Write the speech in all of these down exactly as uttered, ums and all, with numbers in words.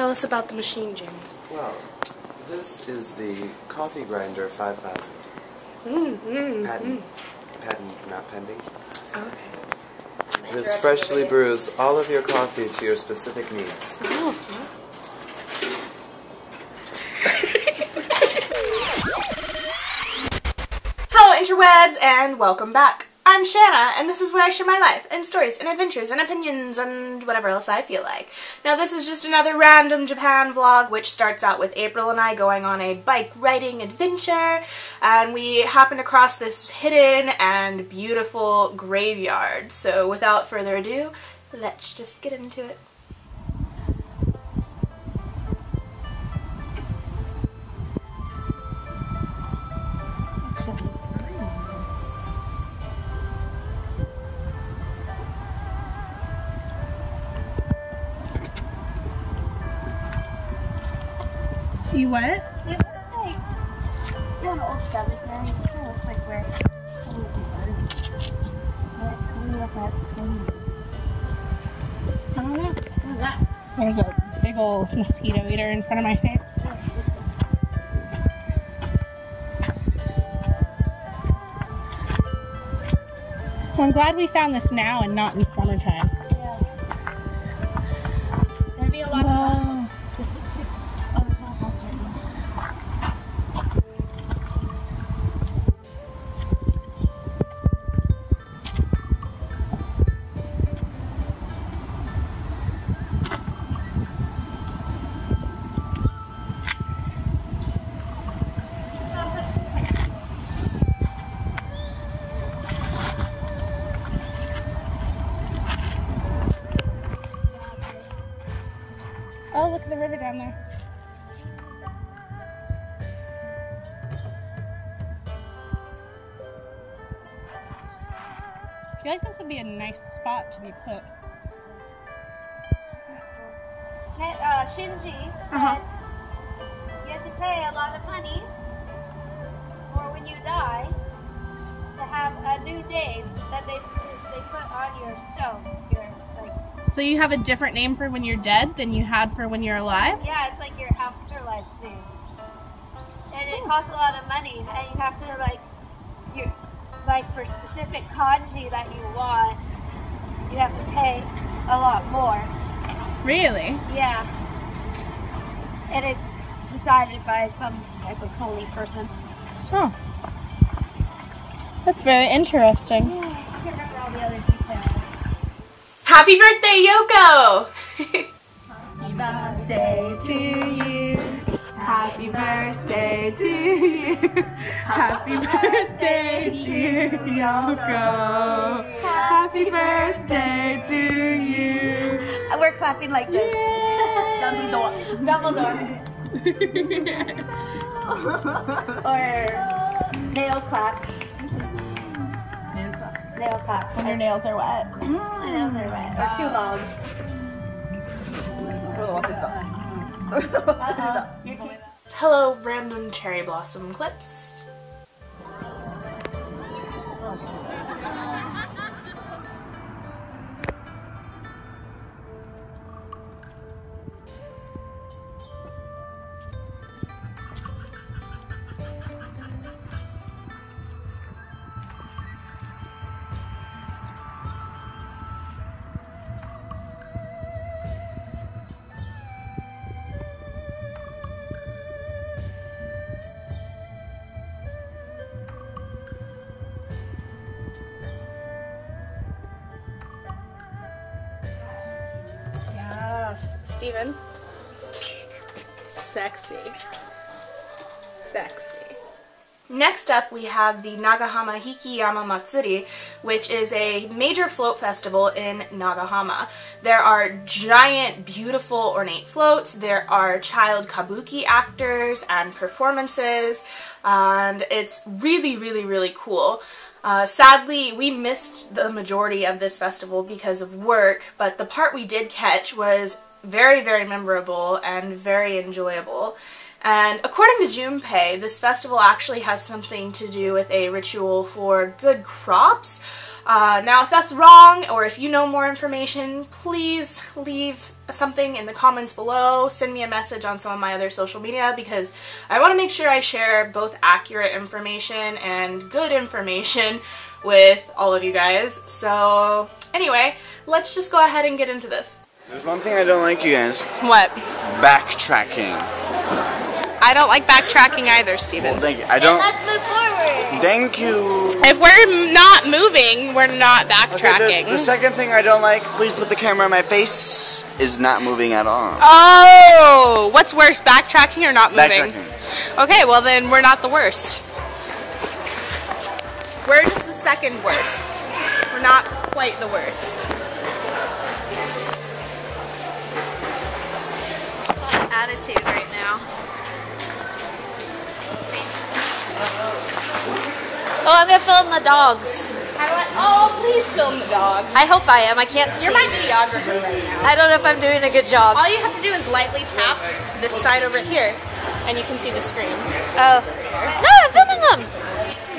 Tell us about the machine, Jimmy. Well, this is the coffee grinder five thousand. Mm, mm, patent, mm. patent, not pending. Okay. This freshly brews all of your coffee to your specific needs. Oh. Hello, interwebs, and welcome back. I'm Shanna, and this is where I share my life, and stories, and adventures, and opinions, and whatever else I feel like. Now this is just another random Japan vlog, which starts out with April and I going on a bike riding adventure, and we happened across this hidden and beautiful graveyard. So without further ado, let's just get into it. You what? It looks like, you know, an old skeleton. It kind of looks like we're coming up at the I don't know. What is that? There's a big old mosquito eater in front of my face. Well, I'm glad we found this now and not in summertime. Yeah. There'd be a lot Whoa. of fun. Look at the river down there. I feel like this would be a nice spot to be put. Hey, uh, Shinji said, uh-huh. you have to pay a lot of money or when you die to have a new name that they, they put on your stone. So you have a different name for when you're dead than you had for when you're alive? Yeah, it's like your afterlife name. And it costs a lot of money, and you have to like, you like for specific kanji that you want, you have to pay a lot more. Really? Yeah. And it's decided by some type of holy person. Huh. That's very interesting. Yeah, I can't remember all the other details. Happy birthday, Yoko! Happy birthday to you. Happy birthday to you. Happy birthday to Yoko. Happy birthday to you. And we're clapping like this. Dumbledore. Dumbledore. Or nail clap. Nail clap. When your nails are wet. Mm. My nails are wet. They're too long. Uh-oh. Hello, random cherry blossom clips. Steven. Sexy. Sexy. Next up we have the Nagahama Hikiyama Matsuri, which is a major float festival in Nagahama. There are giant, beautiful, ornate floats, there are child kabuki actors and performances, and it's really, really, really cool. Uh, sadly, we missed the majority of this festival because of work, but the part we did catch was very, very memorable and very enjoyable. And according to Junpei, this festival actually has something to do with a ritual for good crops. Uh, now if that's wrong, or if you know more information, please leave something in the comments below, send me a message on some of my other social media, because I want to make sure I share both accurate information and good information with all of you guys. So anyway, let's just go ahead and get into this. There's one thing I don't like, you guys. What? Backtracking. I don't like backtracking either, Steven. Well, thank you. I don't. Let's move forward. Thank you. If we're not moving, we're not backtracking. Okay, the, the second thing I don't like, please put the camera in my face, is not moving at all. Oh, what's worse, backtracking or not moving? Backtracking. Okay, well then we're not the worst. We're just the second worst. We're not quite the worst. It's all attitude right now. Oh, I'm gonna film the dogs. I want, oh, please film the dogs. I hope I am. I can't see. You're my videographer right now. I don't know if I'm doing a good job. All you have to do is lightly tap this side over here, and you can see the screen. Oh. No, I'm filming them.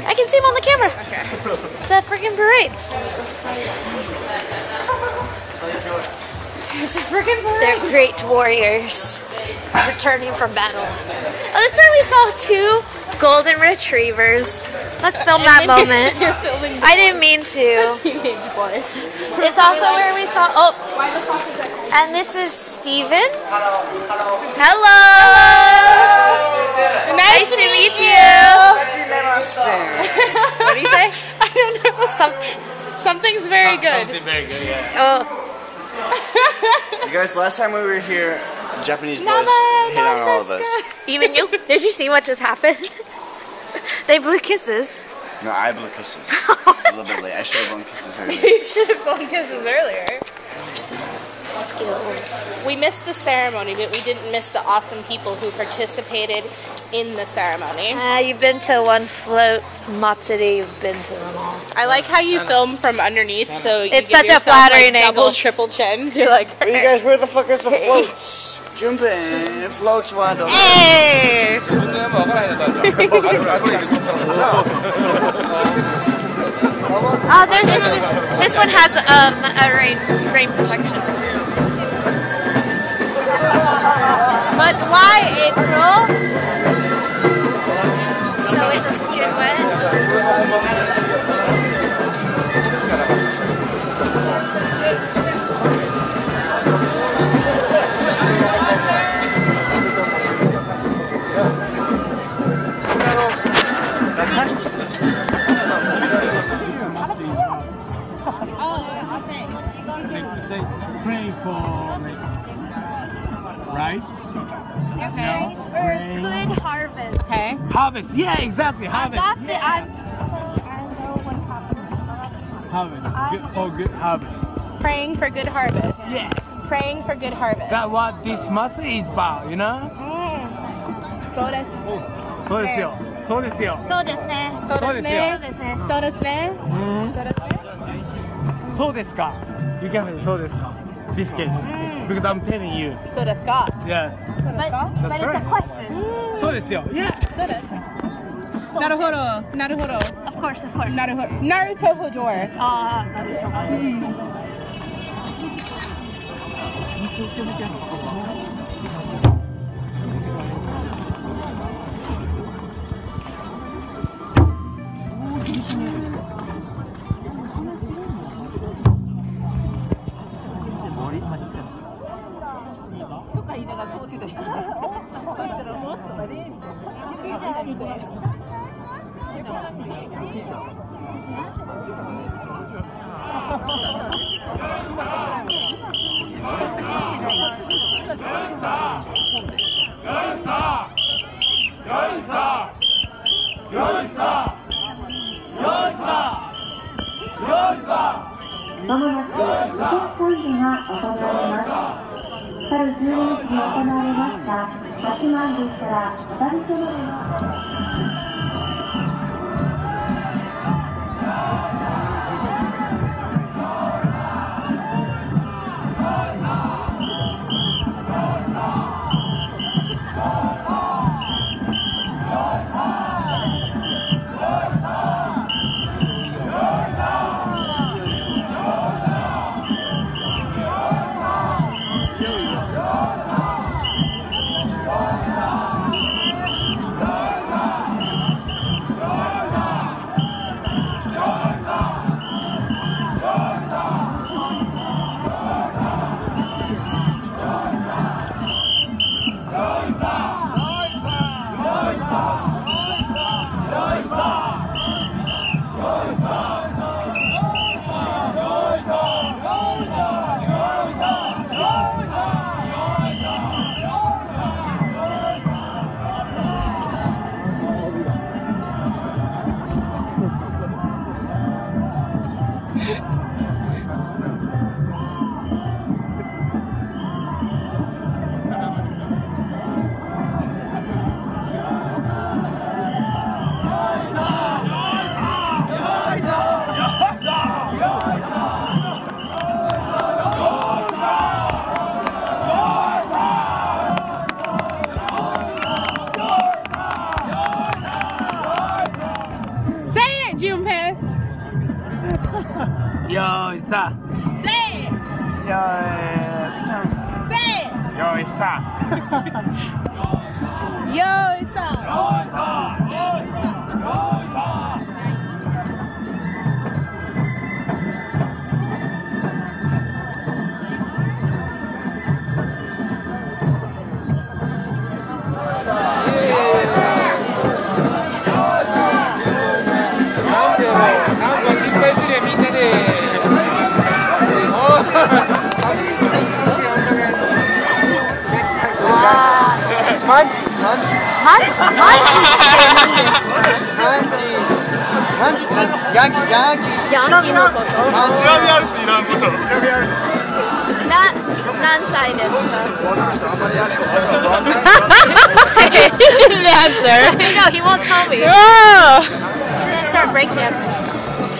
I can see them on the camera. Okay. It's a freaking parade. It's a freaking parade. They're great warriors returning from battle. Oh, this time we saw two golden retrievers. Let's film that moment. You're filming I didn't mean to. It's also where we saw. Oh, and this is Steven. Hello. Hello. Nice to meet you. What do you say? I don't know. Some, something's very good. Something very good. Yeah. Oh. You guys, last time we were here, Japanese boys hit on all of us. Even you? Did you see what just happened? They blew kisses. No, I blew kisses. A little bit late. I should have blown kisses earlier. You should have blown kisses earlier. Skills. We missed the ceremony, but we didn't miss the awesome people who participated in the ceremony. Uh, you've been to one float Matsuri. You've been to them all. I like how you Shanna. film from underneath, Shanna. so you it's give such yourself, a flattering like, double, triple chins. You're like, hey, you guys, where the fuck is the floats? Jump in, floats one over. Hey! Oh, there's this, this one has um, a rain, rain protection. But why, April? So it doesn't get wet. Pray for rice. Okay. No. Or good harvest. Okay. Harvest. Yeah, exactly. Harvest. That's yeah. it. I'm just so I know what happened. Harvest. Good I'm for good harvest. Praying for good harvest. Yes. Praying for good harvest. That's what this matsuri is about, you know? Mm. So desu. Oh. So desu yo. So desu yo. So desu ne. So desu ne. So desu ne. So desu ne. So desu ka. You can have so this biscuits mm. because I'm telling you. So that's got. Yeah. So that's got. But, but right. It's a question. Mm. So this yo. Yeah. So this. Naruhodo. Naruhodo. Of course, of course. Naruhodo. Naruto Hojor. Ah. Uh, mm.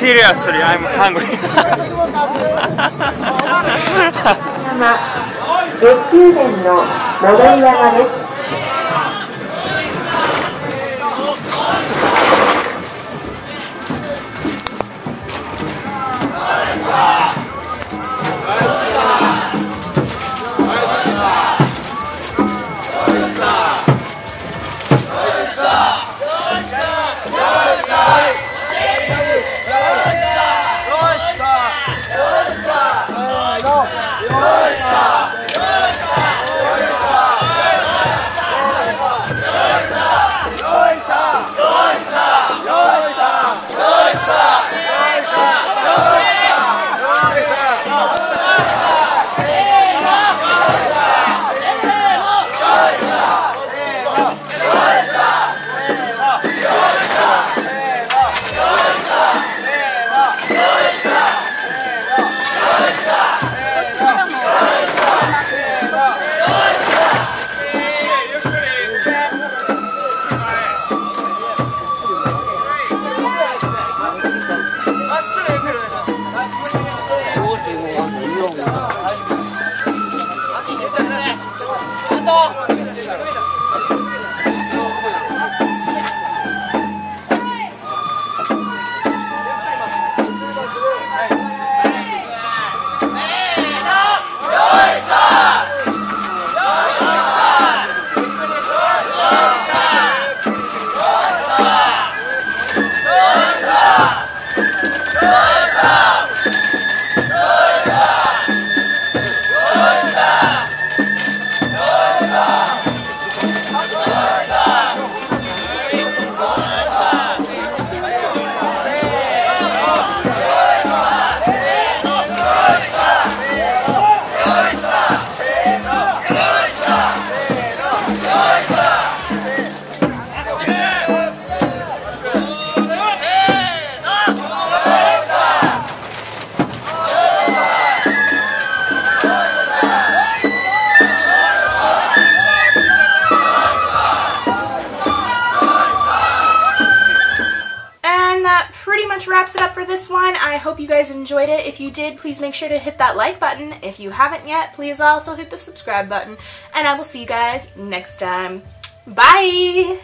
Seriously, I'm hungry. Enjoyed it. If you did, please make sure to hit that like button. If you haven't yet, please also hit the subscribe button, and I will see you guys next time. Bye!